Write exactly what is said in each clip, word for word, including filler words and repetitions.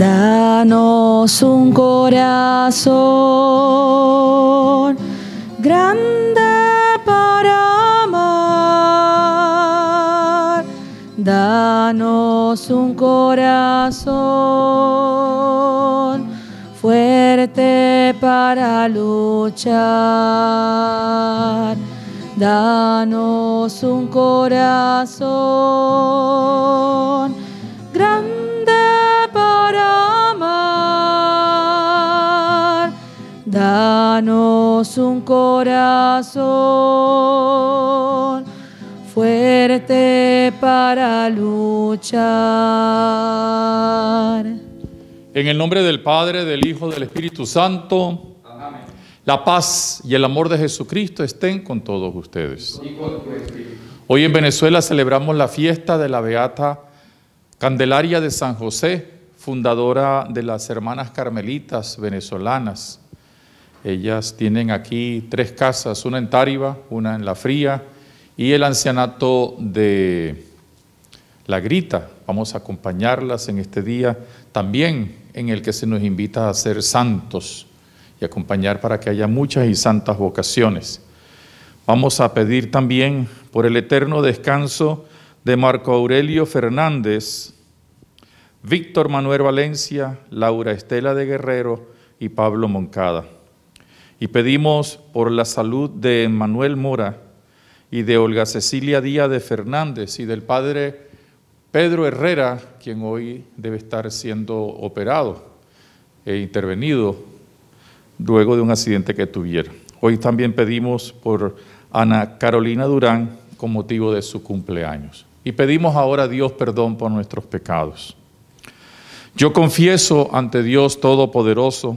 Danos un corazón grande para amar. Danos un corazón fuerte para luchar. Danos un corazón grande para amar. Danos un corazón fuerte para luchar. En el nombre del Padre, del Hijo, del Espíritu Santo. La paz y el amor de Jesucristo estén con todos ustedes. Hoy en Venezuela celebramos la fiesta de la Beata Candelaria de San José, fundadora de las Hermanas Carmelitas venezolanas. Ellas tienen aquí tres casas, una en Táriba, una en La Fría y el ancianato de La Grita. Vamos a acompañarlas en este día también en el que se nos invita a ser santos y acompañar para que haya muchas y santas vocaciones. Vamos a pedir también por el eterno descanso de Marco Aurelio Fernández, Víctor Manuel Valencia, Laura Estela de Guerrero y Pablo Moncada. Y pedimos por la salud de Manuel Mora y de Olga Cecilia Díaz de Fernández y del padre Pedro Herrera, quien hoy debe estar siendo operado e intervenido luego de un accidente que tuvieron. Hoy también pedimos por Ana Carolina Durán con motivo de su cumpleaños. Y pedimos ahora a Dios perdón por nuestros pecados. Yo confieso ante Dios Todopoderoso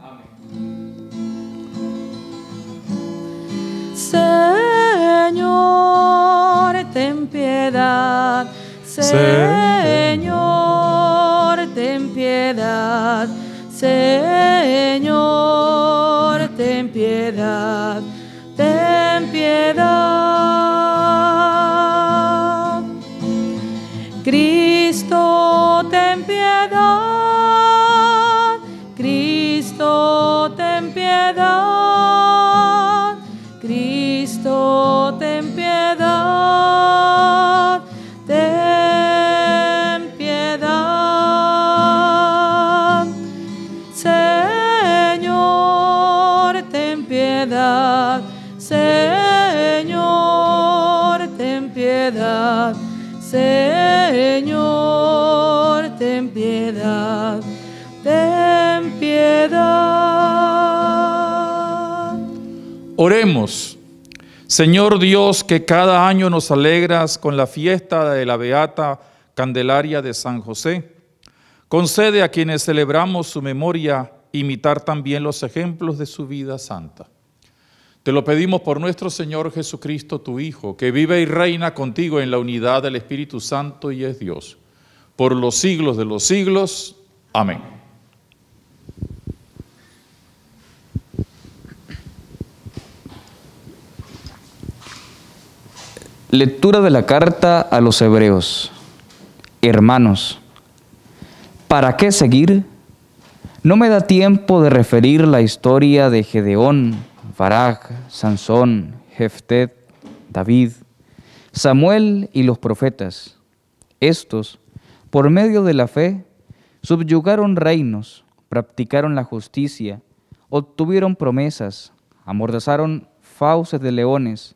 Amén. Señor, ten piedad. Señor, ten piedad. Señor, ten piedad, ten piedad. Cristo, ten piedad. Cristo, ten piedad. Cristo, ten piedad. Señor, ten piedad. Señor, ten piedad. Ten piedad. Oremos. Señor Dios, que cada año nos alegras con la fiesta de la Beata Candelaria de San José, concede a quienes celebramos su memoria imitar también los ejemplos de su vida santa. Te lo pedimos por nuestro Señor Jesucristo, tu Hijo, que vive y reina contigo en la unidad del Espíritu Santo y es Dios, por los siglos de los siglos. Amén. Lectura de la carta a los Hebreos. Hermanos, ¿para qué seguir? No me da tiempo de referir la historia de Gedeón, Baraj, Sansón, Jefté, David, Samuel y los profetas. Estos, por medio de la fe, subyugaron reinos, practicaron la justicia, obtuvieron promesas, amordazaron fauces de leones,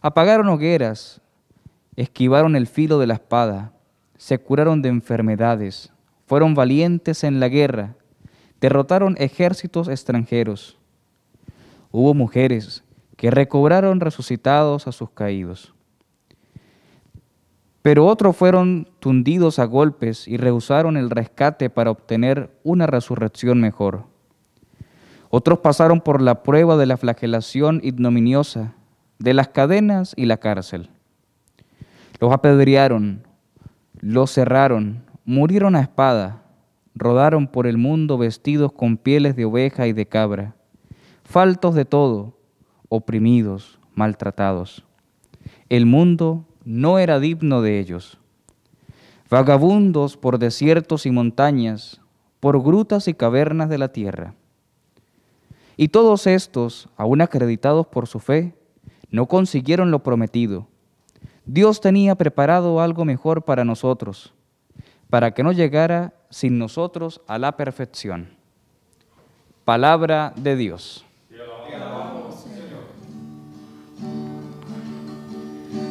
apagaron hogueras, esquivaron el filo de la espada, se curaron de enfermedades, fueron valientes en la guerra, derrotaron ejércitos extranjeros. Hubo mujeres que recobraron resucitados a sus caídos. Pero otros fueron tundidos a golpes y rehusaron el rescate para obtener una resurrección mejor. Otros pasaron por la prueba de la flagelación ignominiosa, de las cadenas y la cárcel. Los apedrearon, los cerraron, murieron a espada, rodaron por el mundo vestidos con pieles de oveja y de cabra, faltos de todo, oprimidos, maltratados. El mundo no era digno de ellos. Vagabundos por desiertos y montañas, por grutas y cavernas de la tierra. Y todos estos, aún acreditados por su fe, no consiguieron lo prometido. Dios tenía preparado algo mejor para nosotros, para que no llegara sin nosotros a la perfección. Palabra de Dios.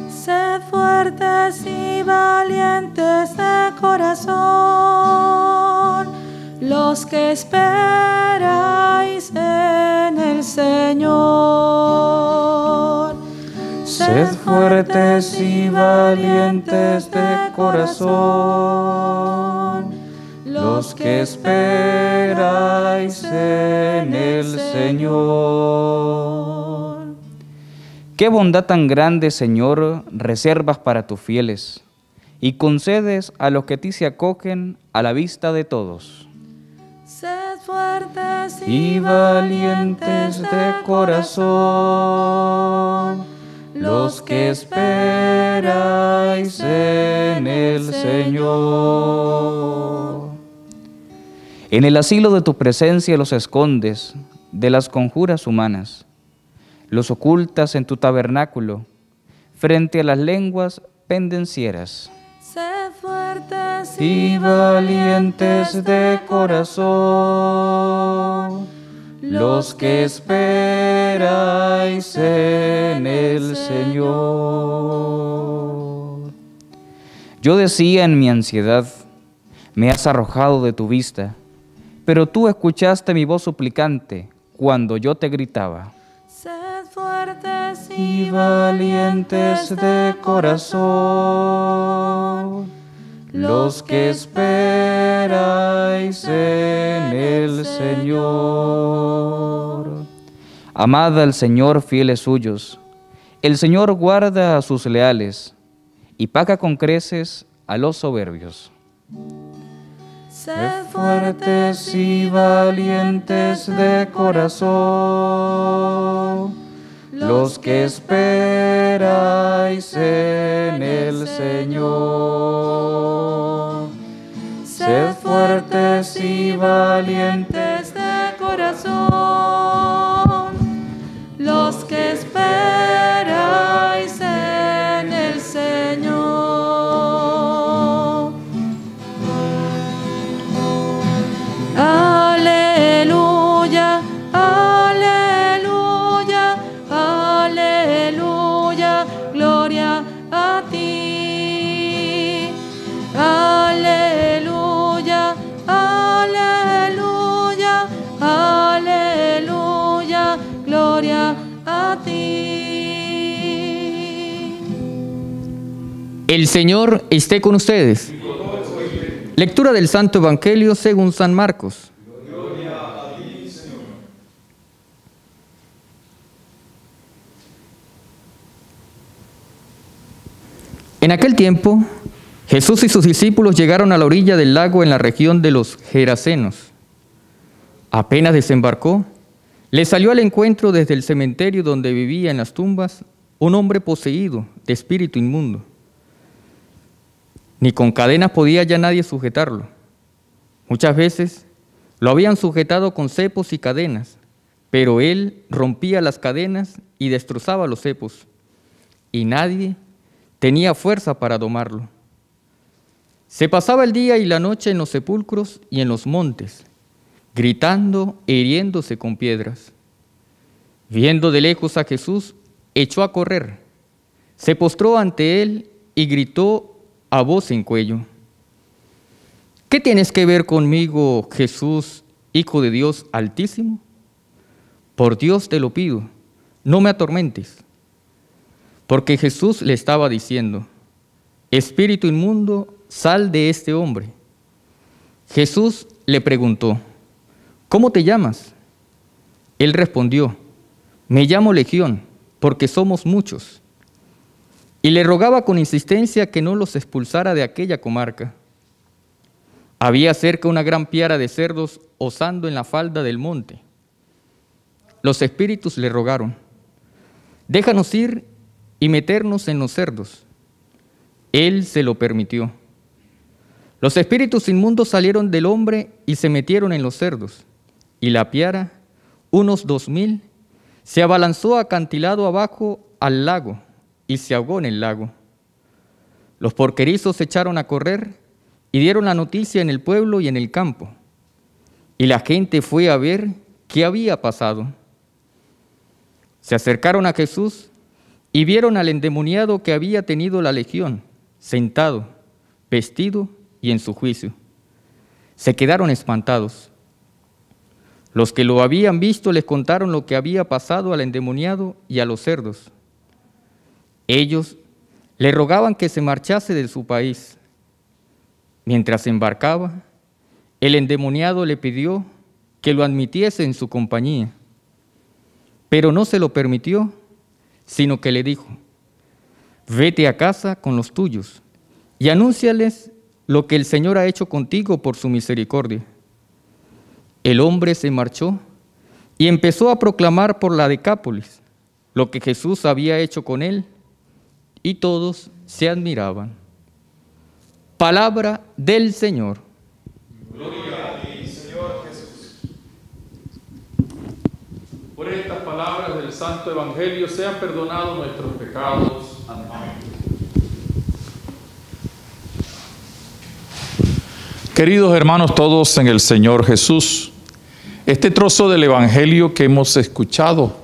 Sed fuertes y valientes de corazón, los que esperáis en el Señor. Sed fuertes y valientes de corazón, los que esperáis en el Señor. Qué bondad tan grande, Señor, reservas para tus fieles, y concedes a los que a ti se acogen a la vista de todos. Sed fuertes y valientes de corazón, los que esperáis en el Señor. En el asilo de tu presencia los escondes de las conjuras humanas. Los ocultas en tu tabernáculo, frente a las lenguas pendencieras. Sed fuertes y valientes de corazón, los que esperáis en el Señor. Yo decía en mi ansiedad, me has arrojado de tu vista, pero tú escuchaste mi voz suplicante cuando yo te gritaba. Fuertes y valientes de corazón, los que esperáis en el Señor. Amad al Señor, fieles suyos. El Señor guarda a sus leales y paga con creces a los soberbios. Sed fuertes y valientes de corazón, los que esperáis en el Señor. Sed fuertes y valientes de corazón, los que esperáis en el Señor. Aleluya, aleluya. El Señor esté con ustedes. Lectura del Santo Evangelio según San Marcos. Gloria a ti, Señor. En aquel tiempo, Jesús y sus discípulos llegaron a la orilla del lago en la región de los Gerasenos. Apenas desembarcó, le salió al encuentro desde el cementerio donde vivía en las tumbas un hombre poseído de espíritu inmundo. Ni con cadenas podía ya nadie sujetarlo. Muchas veces lo habían sujetado con cepos y cadenas, pero él rompía las cadenas y destrozaba los cepos, y nadie tenía fuerza para domarlo. Se pasaba el día y la noche en los sepulcros y en los montes, gritando e hiriéndose con piedras. Viendo de lejos a Jesús, echó a correr, se postró ante él y gritó a voz en cuello: ¿Qué tienes que ver conmigo, Jesús, Hijo de Dios Altísimo? Por Dios te lo pido, no me atormentes. Porque Jesús le estaba diciendo: Espíritu inmundo, sal de este hombre. Jesús le preguntó, ¿cómo te llamas? Él respondió, me llamo Legión, porque somos muchos. Y le rogaba con insistencia que no los expulsara de aquella comarca. Había cerca una gran piara de cerdos osando en la falda del monte. Los espíritus le rogaron, déjanos ir y meternos en los cerdos. Él se lo permitió. Los espíritus inmundos salieron del hombre y se metieron en los cerdos, y la piara, unos dos mil, se abalanzó acantilado abajo al lago y se ahogó en el lago. Los porquerizos se echaron a correr y dieron la noticia en el pueblo y en el campo, y la gente fue a ver qué había pasado. Se acercaron a Jesús y vieron al endemoniado que había tenido la legión, sentado, vestido y en su juicio. Se quedaron espantados. Los que lo habían visto les contaron lo que había pasado al endemoniado y a los cerdos. Ellos le rogaban que se marchase de su país. Mientras embarcaba, el endemoniado le pidió que lo admitiese en su compañía, pero no se lo permitió, sino que le dijo, «Vete a casa con los tuyos y anúnciales lo que el Señor ha hecho contigo por su misericordia». El hombre se marchó y empezó a proclamar por la Decápolis lo que Jesús había hecho con él, y todos se admiraban. Palabra del Señor. Gloria a ti, Señor Jesús. Por estas palabras del Santo Evangelio sean perdonados nuestros pecados. Amén. Queridos hermanos, todos en el Señor Jesús, este trozo del Evangelio que hemos escuchado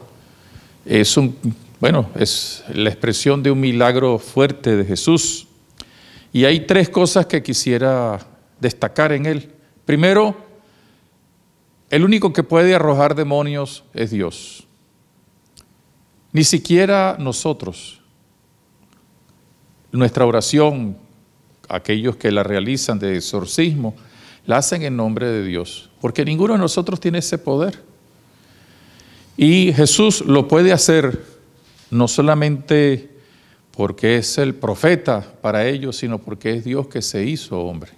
es, un, bueno, es la expresión de un milagro fuerte de Jesús. Y hay tres cosas que quisiera destacar en él. Primero, el único que puede arrojar demonios es Dios. Ni siquiera nosotros. Nuestra oración, aquellos que la realizan de exorcismo, la hacen en nombre de Dios, porque ninguno de nosotros tiene ese poder. Y Jesús lo puede hacer, no solamente porque es el profeta para ellos, sino porque es Dios que se hizo hombre.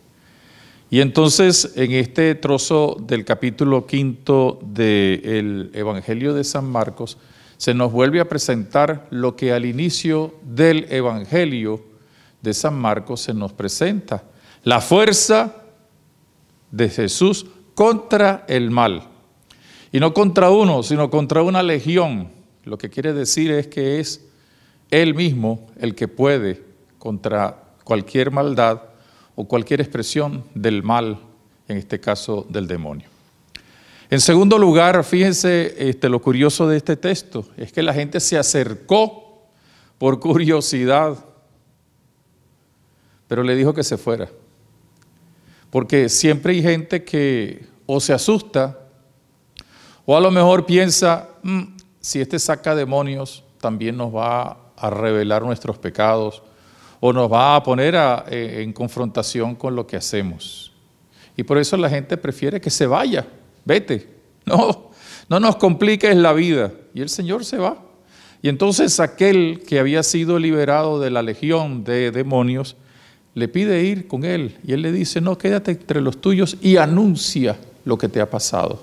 Y entonces, en este trozo del capítulo quinto del Evangelio de San Marcos, se nos vuelve a presentar lo que al inicio del Evangelio de San Marcos se nos presenta, la fuerza de Jesús contra el mal, y no contra uno, sino contra una legión. Lo que quiere decir es que es Él mismo el que puede contra cualquier maldad o cualquier expresión del mal, en este caso del demonio. En segundo lugar, fíjense este, lo curioso de este texto, es que la gente se acercó por curiosidad, pero le dijo que se fuera, porque siempre hay gente que o se asusta, o a lo mejor piensa, mmm, si este saca demonios, también nos va a revelar nuestros pecados, o nos va a poner a, eh, en confrontación con lo que hacemos. Y por eso la gente prefiere que se vaya, vete, no, no nos compliques la vida. Y el Señor se va. Y entonces aquel que había sido liberado de la legión de demonios, le pide ir con él, y él le dice, no, quédate entre los tuyos y anuncia lo que te ha pasado.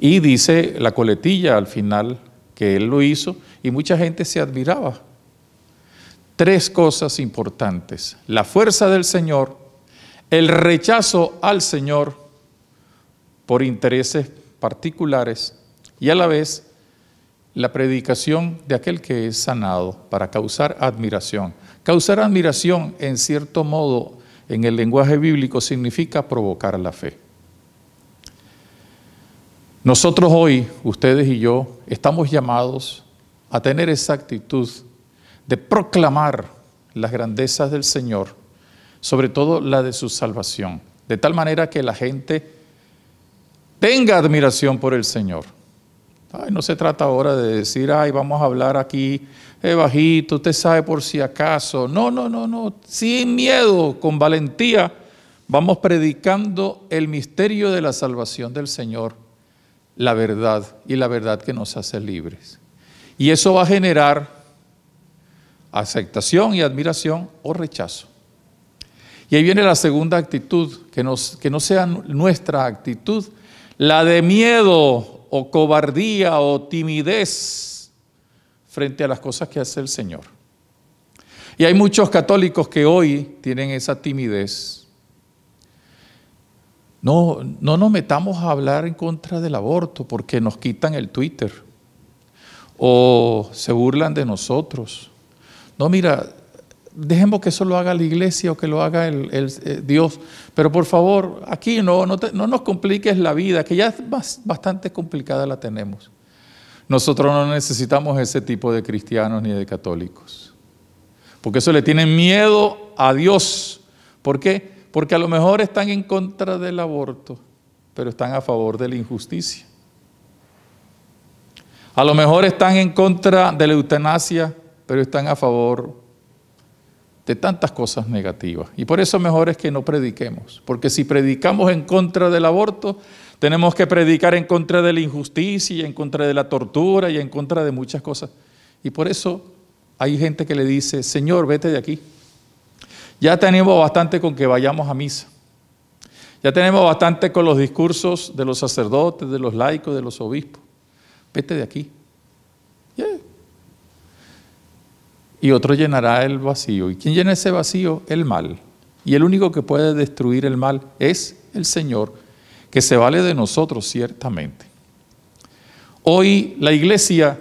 Y dice la coletilla al final que él lo hizo, y mucha gente se admiraba. Tres cosas importantes: la fuerza del Señor, el rechazo al Señor por intereses particulares, y a la vez la predicación de aquel que es sanado para causar admiración. Causar admiración, en cierto modo, en el lenguaje bíblico, significa provocar la fe. Nosotros hoy, ustedes y yo, estamos llamados a tener esa actitud de proclamar las grandezas del Señor, sobre todo la de su salvación, de tal manera que la gente tenga admiración por el Señor. Ay, no se trata ahora de decir, ay, vamos a hablar aquí es bajito, usted sabe por si acaso. No, no, no, no, sin miedo, con valentía, vamos predicando el misterio de la salvación del Señor, la verdad, y la verdad que nos hace libres. Y eso va a generar aceptación y admiración o rechazo. Y ahí viene la segunda actitud, que, nos, que no sea nuestra actitud, la de miedo o cobardía o timidez frente a las cosas que hace el Señor. Y hay muchos católicos que hoy tienen esa timidez. No, no nos metamos a hablar en contra del aborto porque nos quitan el Twitter o se burlan de nosotros. No, mira, dejemos que eso lo haga la iglesia o que lo haga el, el, eh, Dios, pero por favor, aquí no, no, te, no nos compliques la vida, que ya es bas, bastante complicada la tenemos. Nosotros no necesitamos ese tipo de cristianos ni de católicos, porque eso le tienen miedo a Dios. ¿Por qué? Porque a lo mejor están en contra del aborto, pero están a favor de la injusticia. A lo mejor están en contra de la eutanasia, pero están a favor de tantas cosas negativas. Y por eso mejor es que no prediquemos, porque si predicamos en contra del aborto, tenemos que predicar en contra de la injusticia, y en contra de la tortura, y en contra de muchas cosas. Y por eso hay gente que le dice, Señor, vete de aquí. Ya tenemos bastante con que vayamos a misa. Ya tenemos bastante con los discursos de los sacerdotes, de los laicos, de los obispos. Vete de aquí. Yeah. Y otro llenará el vacío. ¿Y quién llena ese vacío? El mal. Y el único que puede destruir el mal es el Señor, que se vale de nosotros ciertamente. Hoy la iglesia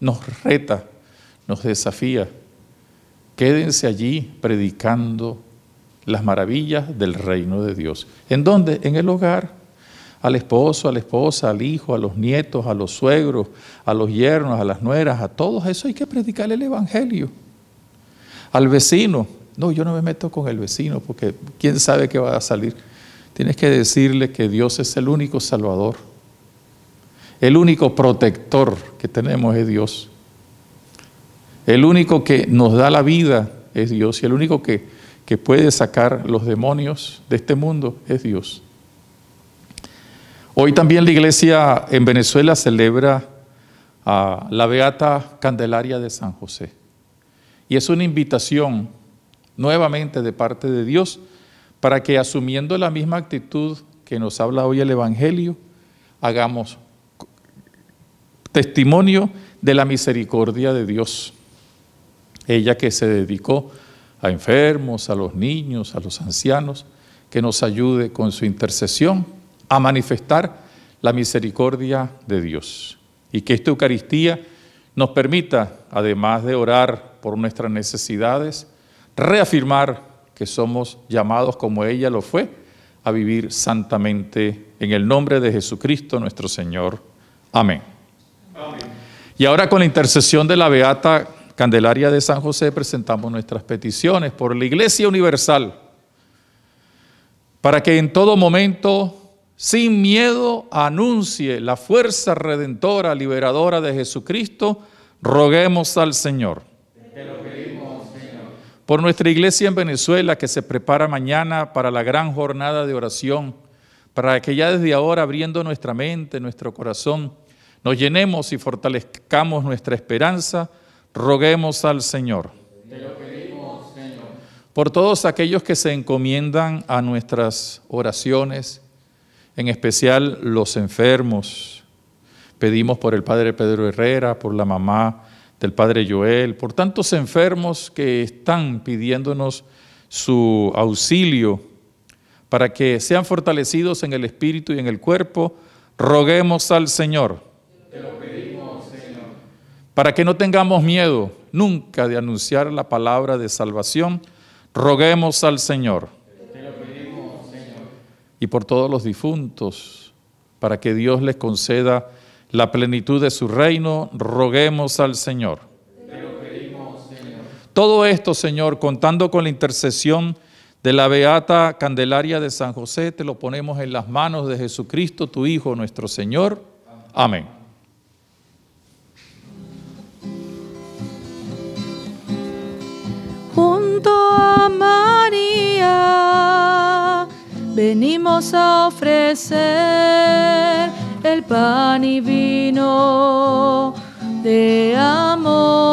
nos reta, nos desafía. Quédense allí predicando las maravillas del reino de Dios. ¿En dónde? En el hogar. Al esposo, a la esposa, al hijo, a los nietos, a los suegros, a los yernos, a las nueras, a todos eso hay que predicar el evangelio. Al vecino, no, yo no me meto con el vecino porque quién sabe qué va a salir. Tienes que decirle que Dios es el único salvador, el único protector que tenemos es Dios, el único que nos da la vida es Dios y el único que, que puede sacar los demonios de este mundo es Dios. Hoy también la iglesia en Venezuela celebra a la Beata Candelaria de San José. Y es una invitación nuevamente de parte de Dios para que asumiendo la misma actitud que nos habla hoy el Evangelio, hagamos testimonio de la misericordia de Dios. Ella que se dedicó a enfermos, a los niños, a los ancianos, que nos ayude con su intercesión a manifestar la misericordia de Dios. Y que esta Eucaristía nos permita, además de orar por nuestras necesidades, reafirmar que somos llamados, como ella lo fue, a vivir santamente en el nombre de Jesucristo nuestro Señor. Amén. Amén. Y ahora con la intercesión de la Beata Candelaria de San José presentamos nuestras peticiones por la Iglesia Universal, para que en todo momento sin miedo anuncie la fuerza redentora, liberadora de Jesucristo, roguemos al Señor. Te lo pedimos, Señor. Por nuestra iglesia en Venezuela que se prepara mañana para la gran jornada de oración, para que ya desde ahora abriendo nuestra mente, nuestro corazón, nos llenemos y fortalezcamos nuestra esperanza, roguemos al Señor. Te lo pedimos, Señor. Por todos aquellos que se encomiendan a nuestras oraciones, en especial los enfermos. Pedimos por el padre Pedro Herrera, por la mamá del padre Joel, por tantos enfermos que están pidiéndonos su auxilio para que sean fortalecidos en el espíritu y en el cuerpo. Roguemos al Señor. Te lo pedimos, Señor. Para que no tengamos miedo nunca de anunciar la palabra de salvación. Roguemos al Señor. Y por todos los difuntos, para que Dios les conceda la plenitud de su reino, roguemos al Señor. Te lo pedimos, Señor. Todo esto, Señor, contando con la intercesión de la Beata Candelaria de San José, te lo ponemos en las manos de Jesucristo, tu Hijo, nuestro Señor. Amén. Amén. junto a María, venimos a ofrecer el pan y vino de amor.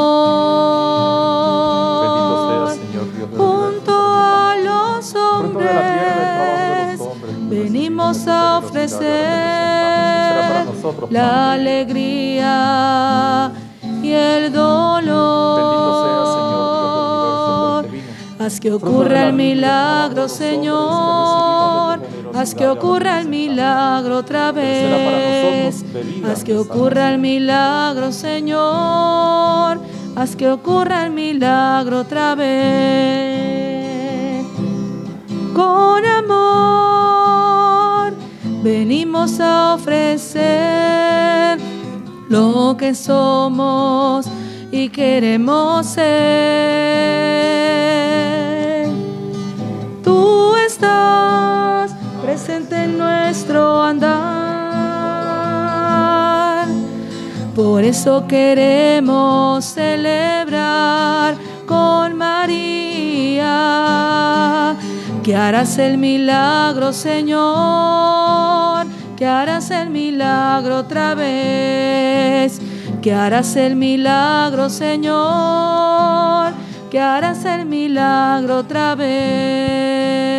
Bendito sea, Señor Dios de la junto a los hombres, venimos a ofrecer la alegría y el dolor. Haz que ocurra el milagro, Señor. Haz que ocurra el milagro otra vez. Haz que ocurra el milagro, Señor. Haz que ocurra el milagro otra vez. Con amor venimos a ofrecer lo que somos y queremos ser. Tú estás presente en nuestro andar, por eso queremos celebrar con María, que harás el milagro, Señor, que harás el milagro otra vez, que harás el milagro, Señor, que harás el milagro otra vez.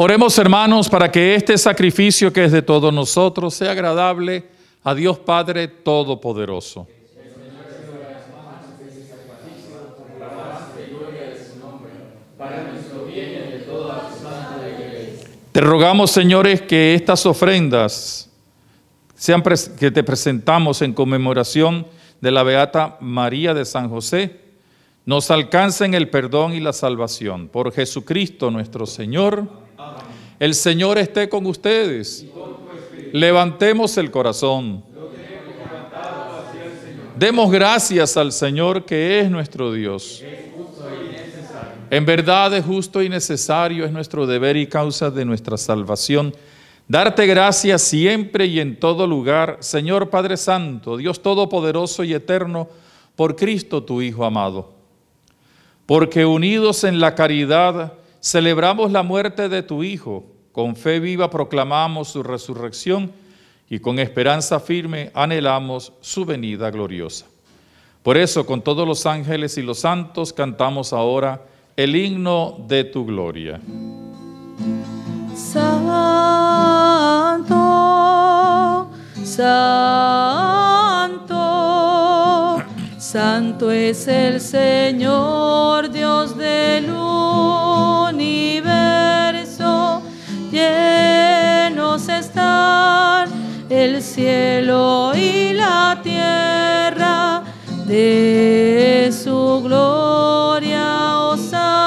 Oremos, hermanos, para que este sacrificio que es de todos nosotros sea agradable a Dios Padre Todopoderoso. Te rogamos, señores, que estas ofrendas sean que te presentamos en conmemoración de la Beata María de San José, nos alcancen el perdón y la salvación. Por Jesucristo nuestro Señor. Amén. El Señor esté con ustedes. Y con tu espíritu. Levantemos el corazón. Lo tenemos levantado hacia el Señor. Demos gracias al Señor, que es nuestro Dios. Es justo y necesario. En verdad es justo y necesario, es nuestro deber y causa de nuestra salvación. Darte gracias siempre y en todo lugar, Señor Padre Santo, Dios Todopoderoso y Eterno, por Cristo tu Hijo amado. Porque unidos en la caridad celebramos la muerte de tu Hijo, con fe viva proclamamos su resurrección y con esperanza firme anhelamos su venida gloriosa. Por eso, con todos los ángeles y los santos, cantamos ahora el himno de tu gloria. Santo, Santo, Santo es el Señor, Dios del universo, llenos están el cielo y la tierra de su gloria, oh Santo.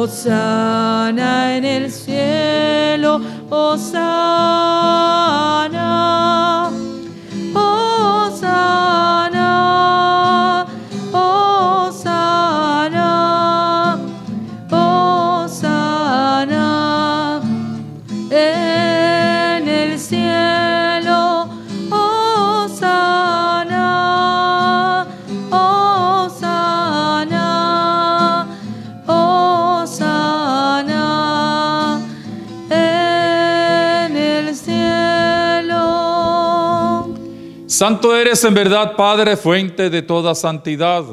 Hosana en el cielo, Hosana, Hosana, Hosana, Hosana en el cielo, Hosana, Hosana. Santo eres en verdad, Padre, fuente de toda santidad.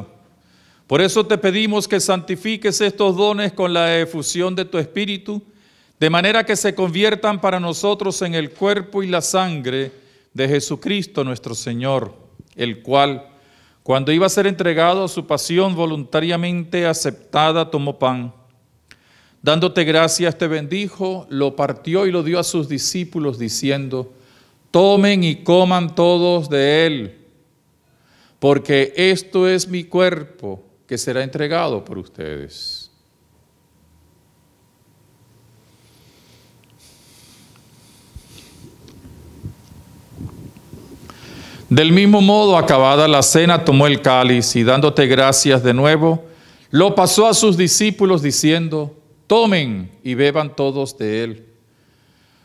Por eso te pedimos que santifiques estos dones con la efusión de tu Espíritu, de manera que se conviertan para nosotros en el cuerpo y la sangre de Jesucristo nuestro Señor, el cual, cuando iba a ser entregado a su pasión voluntariamente aceptada, tomó pan. Dándote gracias te bendijo, lo partió y lo dio a sus discípulos diciendo, tomen y coman todos de él, porque esto es mi cuerpo que será entregado por ustedes. Del mismo modo, acabada la cena, tomó el cáliz y dándote gracias de nuevo, lo pasó a sus discípulos diciendo, tomen y beban todos de él,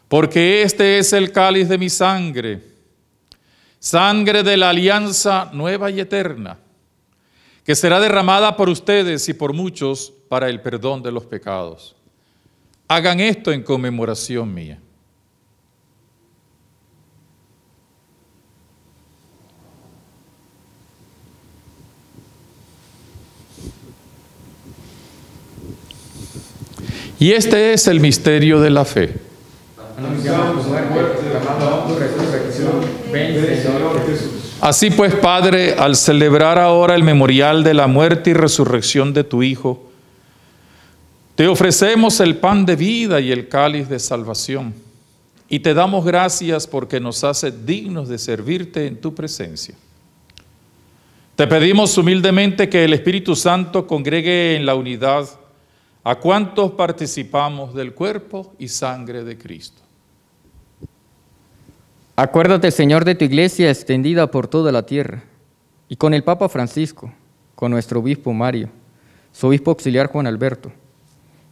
porque este es el cáliz de mi sangre, sangre de la alianza nueva y eterna, que será derramada por ustedes y por muchos para el perdón de los pecados. Hagan esto en conmemoración mía. Y este es el misterio de la fe. Anunciamos muerte, derramada tu resurrección. Ven, Señor Jesús. Así pues, Padre, al celebrar ahora el memorial de la muerte y resurrección de tu Hijo, te ofrecemos el pan de vida y el cáliz de salvación, y te damos gracias porque nos haces dignos de servirte en tu presencia. Te pedimos humildemente que el Espíritu Santo congregue en la unidad a cuántos participamos del cuerpo y sangre de Cristo. Acuérdate, Señor, de tu iglesia extendida por toda la tierra, y con el Papa Francisco, con nuestro obispo Mario, su obispo auxiliar Juan Alberto,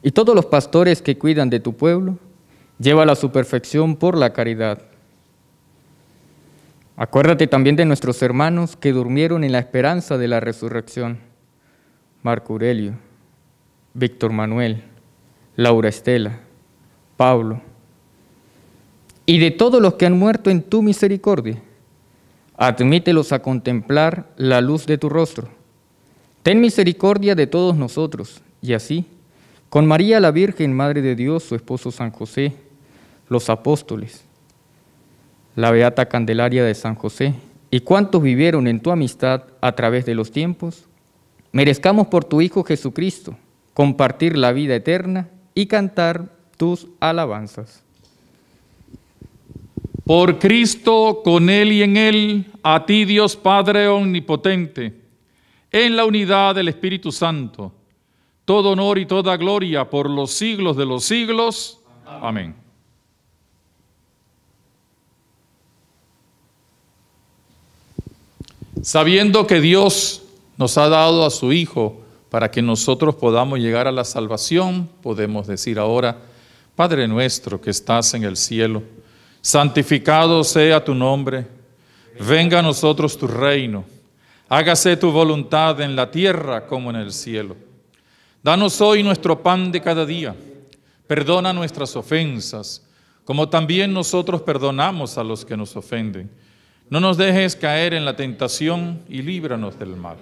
y todos los pastores que cuidan de tu pueblo, llévala a su perfección por la caridad. Acuérdate también de nuestros hermanos que durmieron en la esperanza de la resurrección, Marco Aurelio, Víctor Manuel, Laura Estela, Pablo, y de todos los que han muerto en tu misericordia, admítelos a contemplar la luz de tu rostro. Ten misericordia de todos nosotros, y así, con María la Virgen, Madre de Dios, su esposo San José, los apóstoles, la Beata Candelaria de San José, y cuantos vivieron en tu amistad a través de los tiempos, merezcamos por tu Hijo Jesucristo compartir la vida eterna y cantar tus alabanzas. Por Cristo, con Él y en Él, a ti Dios Padre Omnipotente, en la unidad del Espíritu Santo, todo honor y toda gloria por los siglos de los siglos. Amén. Sabiendo que Dios nos ha dado a su Hijo, para que nosotros podamos llegar a la salvación, podemos decir ahora, Padre nuestro que estás en el cielo, santificado sea tu nombre, venga a nosotros tu reino, hágase tu voluntad en la tierra como en el cielo. Danos hoy nuestro pan de cada día, perdona nuestras ofensas, como también nosotros perdonamos a los que nos ofenden. No nos dejes caer en la tentación y líbranos del mal.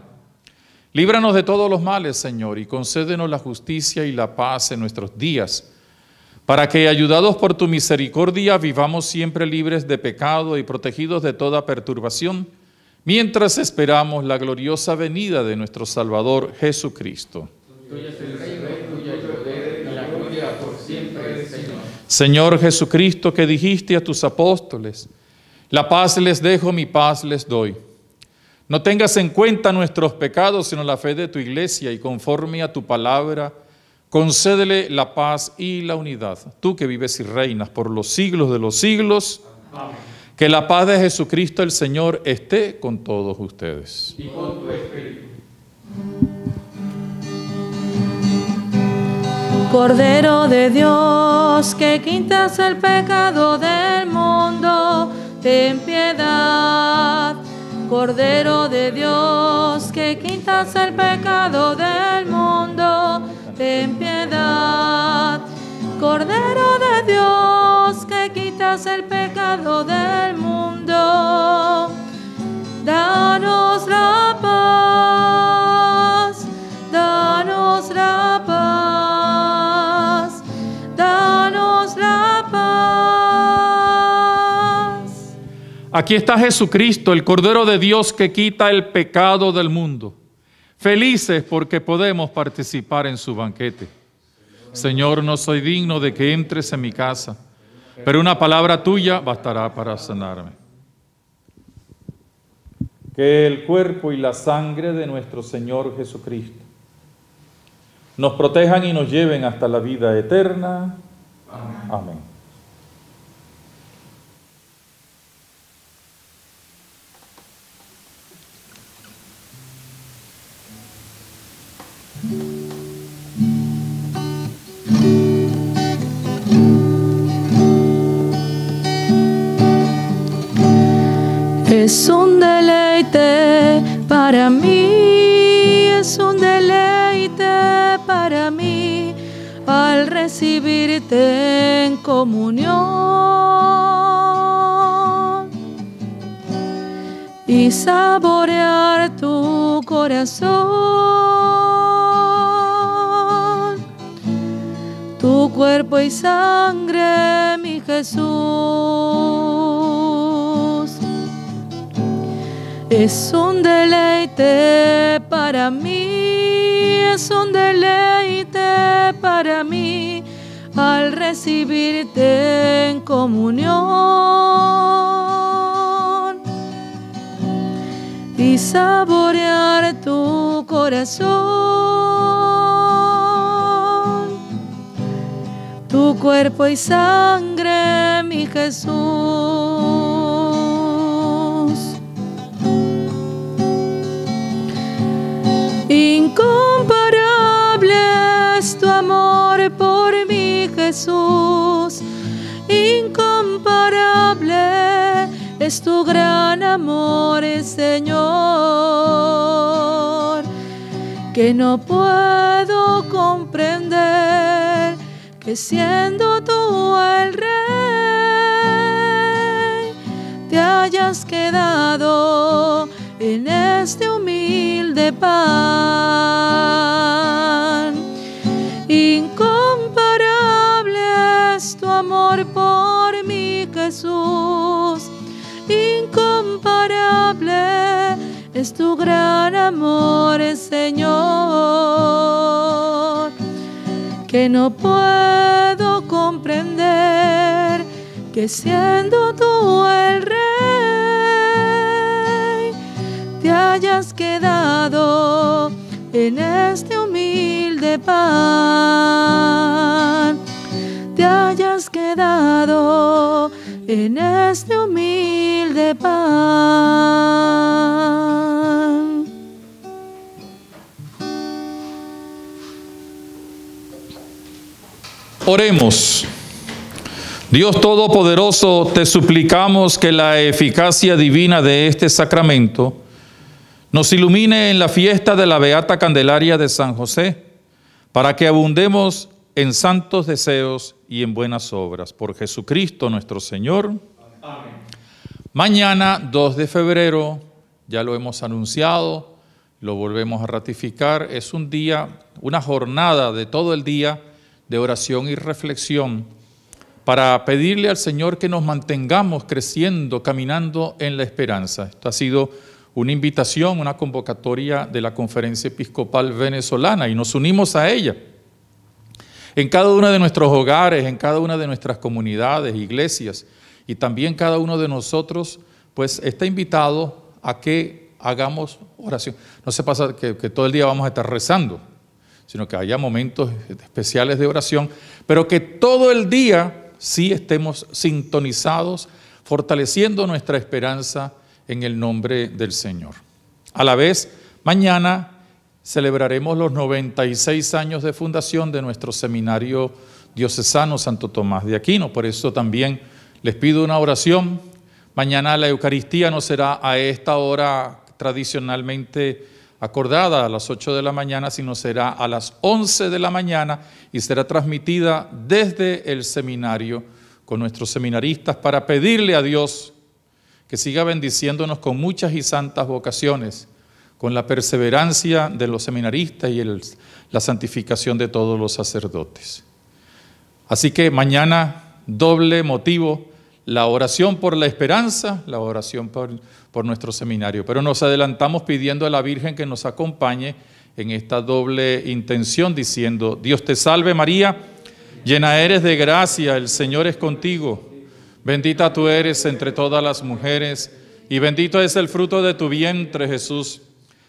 Líbranos de todos los males, Señor, y concédenos la justicia y la paz en nuestros días, para que, ayudados por tu misericordia, vivamos siempre libres de pecado y protegidos de toda perturbación, mientras esperamos la gloriosa venida de nuestro Salvador Jesucristo. Tuyo es el reino, tuyo el poder y la gloria por siempre, Señor. Señor Jesucristo, que dijiste a tus apóstoles, la paz les dejo, mi paz les doy. No tengas en cuenta nuestros pecados, sino la fe de tu iglesia, y conforme a tu palabra, concédele la paz y la unidad. Tú que vives y reinas por los siglos de los siglos, amén. Que la paz de Jesucristo el Señor esté con todos ustedes. Y con tu espíritu. Cordero de Dios, que quitas el pecado del mundo, ten piedad. Cordero de Dios, que quitas el pecado del mundo, ten piedad. Cordero de Dios, que quitas el pecado del mundo, danos la paz, danos la paz, danos la paz. Aquí está Jesucristo, el Cordero de Dios que quita el pecado del mundo. Felices porque podemos participar en su banquete. Señor, no soy digno de que entres en mi casa, pero una palabra tuya bastará para sanarme. Que el cuerpo y la sangre de nuestro Señor Jesucristo nos protejan y nos lleven hasta la vida eterna. Amén. Amén. Es un deleite para mí, es un deleite para mí, al recibirte en comunión y saborear tu corazón, tu cuerpo y sangre, mi Jesús. Es un deleite para mí, es un deleite para mí, al recibirte en comunión y saborear tu corazón, tu cuerpo y sangre, mi Jesús. Incomparable es tu amor por mí, Jesús. Incomparable es tu gran amor, Señor, que no puedo comprender, que siendo tú el Rey, te hayas quedado en este humilde pan. Incomparable es tu amor por mí, Jesús. Incomparable es tu gran amor, Señor, que no puedo comprender, que siendo tú el Rey, te hayas quedado en este humilde pan, te hayas quedado en este humilde pan. Oremos. Dios Todopoderoso, te suplicamos que la eficacia divina de este sacramento nos ilumine en la fiesta de la Beata Candelaria de San José, para que abundemos en santos deseos y en buenas obras. Por Jesucristo nuestro Señor. Amén. Mañana, dos de febrero, ya lo hemos anunciado, lo volvemos a ratificar, es un día, una jornada de todo el día de oración y reflexión, para pedirle al Señor que nos mantengamos creciendo, caminando en la esperanza. Esto ha sido una invitación, una convocatoria de la Conferencia Episcopal Venezolana, y nos unimos a ella. En cada uno de nuestros hogares, en cada una de nuestras comunidades, iglesias, y también cada uno de nosotros, pues está invitado a que hagamos oración. No se pasa que, que todo el día vamos a estar rezando, sino que haya momentos especiales de oración, pero que todo el día sí estemos sintonizados, fortaleciendo nuestra esperanza en el nombre del Señor. A la vez, mañana celebraremos los noventa y seis años de fundación de nuestro Seminario Diocesano Santo Tomás de Aquino. Por eso también les pido una oración. Mañana la Eucaristía no será a esta hora tradicionalmente acordada, a las ocho de la mañana, sino será a las once de la mañana y será transmitida desde el seminario con nuestros seminaristas, para pedirle a Dios que siga bendiciéndonos con muchas y santas vocaciones, con la perseverancia de los seminaristas y el, la santificación de todos los sacerdotes. Así que mañana, doble motivo, la oración por la esperanza, la oración por, por nuestro seminario. Pero nos adelantamos pidiendo a la Virgen que nos acompañe en esta doble intención diciendo: Dios te salve María, llena eres de gracia, el Señor es contigo, bendita tú eres entre todas las mujeres y bendito es el fruto de tu vientre Jesús.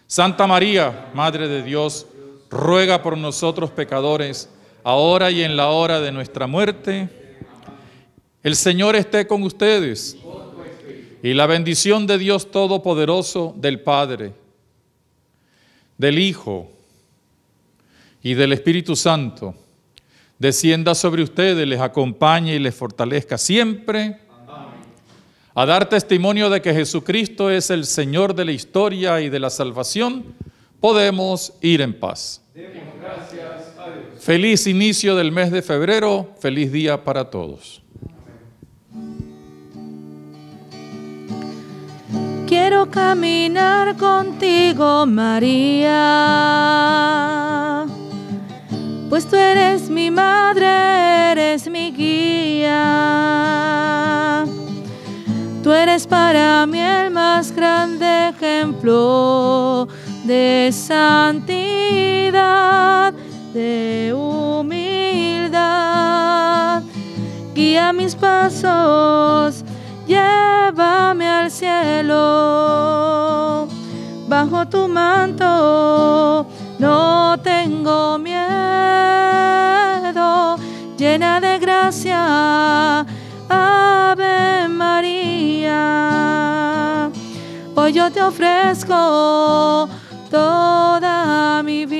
Santa María, Madre de Dios, ruega por nosotros pecadores, ahora y en la hora de nuestra muerte. El Señor esté con ustedes. Y la bendición de Dios Todopoderoso, del Padre, del Hijo y del Espíritu Santo, descienda sobre ustedes, les acompañe y les fortalezca siempre. Amén. A dar testimonio de que Jesucristo es el Señor de la historia y de la salvación, podemos ir en paz. Demos gracias a Dios. Feliz inicio del mes de febrero, feliz día para todos. Quiero caminar contigo, María, pues tú eres mi madre, eres mi guía. Tú eres para mí el más grande ejemplo de santidad, de humildad. Guía mis pasos, llévame al cielo, bajo tu manto no tengo miedo, llena de gracia, Ave María. Hoy yo te ofrezco toda mi vida.